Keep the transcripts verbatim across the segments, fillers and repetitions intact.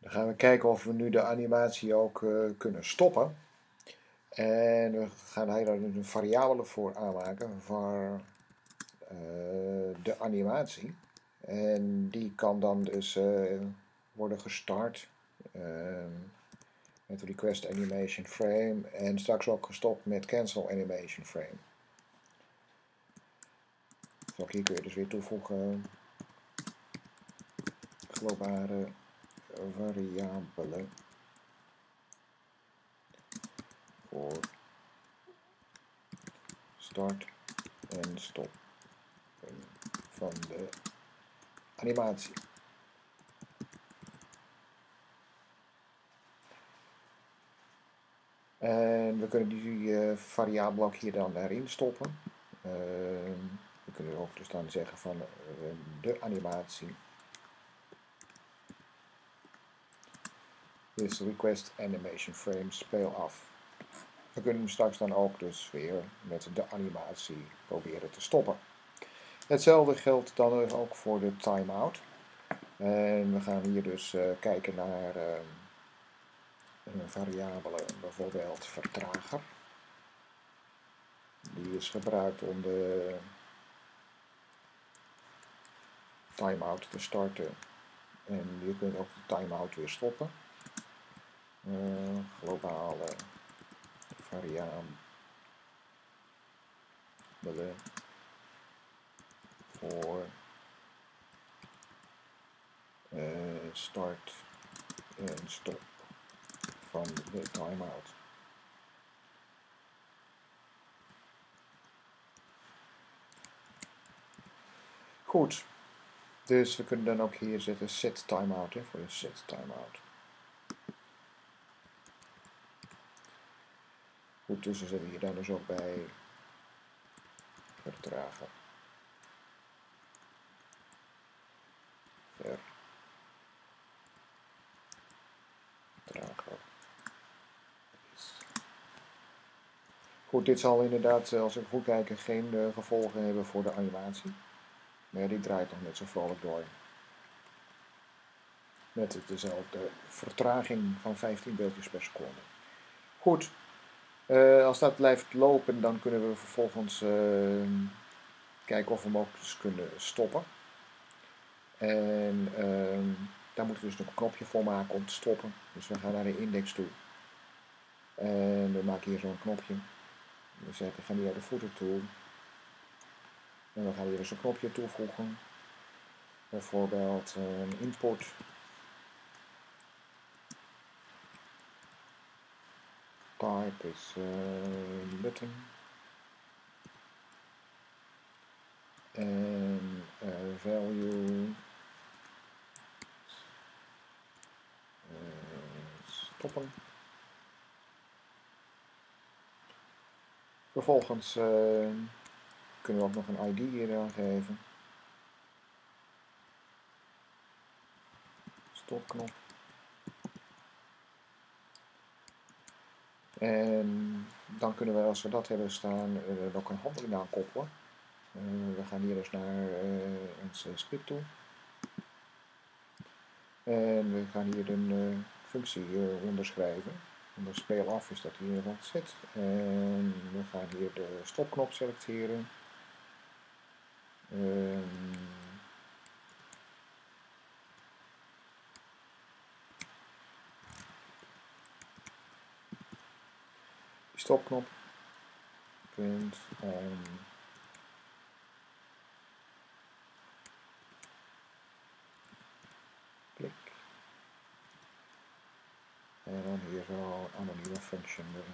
Dan gaan we kijken of we nu de animatie ook uh, kunnen stoppen. En we gaan daar een variabele voor aanmaken voor uh, de animatie. En die kan dan dus uh, worden gestart uh, met requestAnimationFrame en straks ook gestopt met cancelAnimationFrame. Dus ook hier kun je dus weer toevoegen globale variabele voor start en stop van de animatie. En we kunnen die uh, variabel ook hier dan erin stoppen. Uh, we kunnen ook dus dan zeggen van uh, de animatie is requestAnimationFrame speel af. We kunnen hem straks dan ook dus weer met de animatie proberen te stoppen. Hetzelfde geldt dan ook voor de timeout. En we gaan hier dus uh, kijken naar uh, een variabele, bijvoorbeeld vertrager. Die is gebruikt om de timeout te starten. En je kunt ook de timeout weer stoppen. Uh, globale variabele voor uh, start en stop van de timeout. Goed, dus we kunnen dan ook hier zetten setTimeout hè, voor de setTimeout. Goed, dus we zetten hier dan dus ook bij vertragen. Vertragen. Goed, dit zal inderdaad, als we goed kijken, geen uh, gevolgen hebben voor de animatie. Maar die draait nog net zo vrolijk door. Met dezelfde vertraging van vijftien beeldjes per seconde. Goed. Uh, als dat blijft lopen, dan kunnen we vervolgens uh, kijken of we hem ook dus kunnen stoppen. En uh, daar moeten we dus nog een knopje voor maken om te stoppen. Dus we gaan naar de index toe. En we maken hier zo'n knopje. We zetten, gaan hier naar de footer toe. En we gaan hier dus een knopje toevoegen. Bijvoorbeeld uh, een import. Type is uh, button. En uh, value uh, stoppen. Vervolgens uh, kunnen we ook nog een I D hier aangeven. Stopknop. En dan kunnen we, als we dat hebben staan, er ook een handeling aan koppelen. Uh, we gaan hier dus naar uh, ons script toe. En we gaan hier een uh, functie uh, onderschrijven. Onder speel af is dat hier wat zit. En we gaan hier de stopknop selecteren. Uh, Stopknop. Punt. En klik. En dan hier zo een anonieme function erin.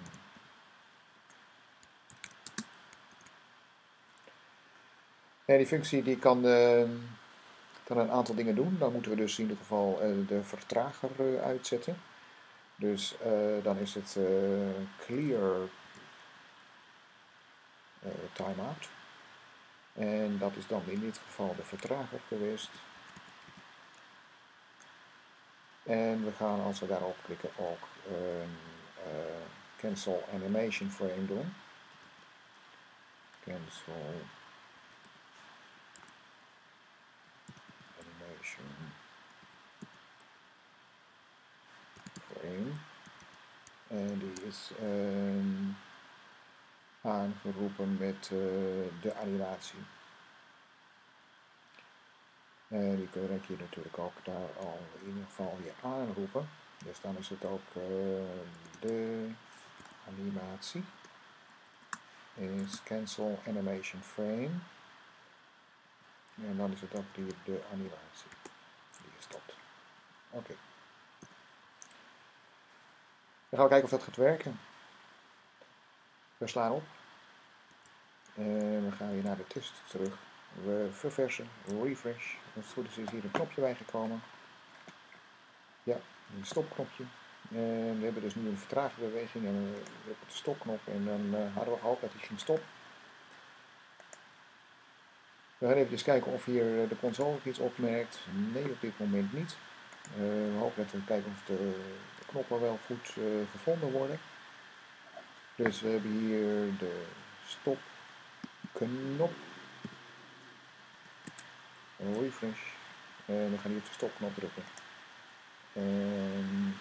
En die functie die kan, uh, kan een aantal dingen doen. Dan moeten we dus in ieder geval uh, de vertrager uh, uitzetten. Dus uh, dan is het uh, clear uh, timeout. En dat is dan in dit geval de vertrager geweest. En we gaan, als we daarop klikken, ook een uh, cancelAnimationFrame doen. Cancel animation En die is um, aangeroepen met uh, de animatie. En die kun je hier natuurlijk ook daar al in ieder geval weer aanroepen. Dus dan is het ook uh, de animatie. Is cancelAnimationFrame. En dan is het ook die, de animatie. Die is dat. Oké. Okay. Dan gaan we kijken of dat gaat werken. We slaan op. En we gaan weer naar de test terug. We verversen, refresh. Als het goed is, is hier een knopje bijgekomen. Ja, een stopknopje. En we hebben dus nu een vertraagde beweging en we hebben de stopknop. En dan uh, hadden we gehoopt dat hij ging stoppen. We gaan even kijken of hier de console iets opmerkt. Nee, op dit moment niet. Uh, we hopen dat we kijken of de, de knoppen wel goed uh, gevonden worden. Dus we hebben hier de stopknop. Refresh. En we gaan hier op de stopknop drukken. En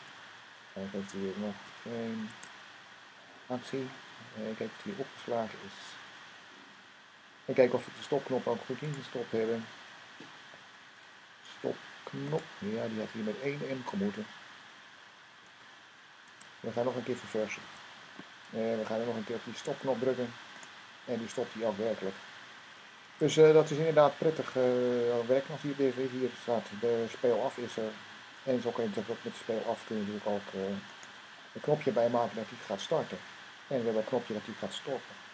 hij geeft hier nog geen actie. En kijk of die opgeslagen is. En kijk of we de stopknop ook goed ingestopt hebben. Stopknop. Ja, die had hier met één M gemoeten. We gaan nog een keer verversen. En we gaan er nog een keer op die stopknop drukken. En die stopt die ook werkelijk. Dus uh, dat is inderdaad prettig uh, werk als hier, hier staat. De speel af is er. En zo kun je natuurlijk ook met de speel af kun je natuurlijk ook uh, een knopje bij maken dat hij gaat starten. En we hebben een knopje dat hij gaat stoppen.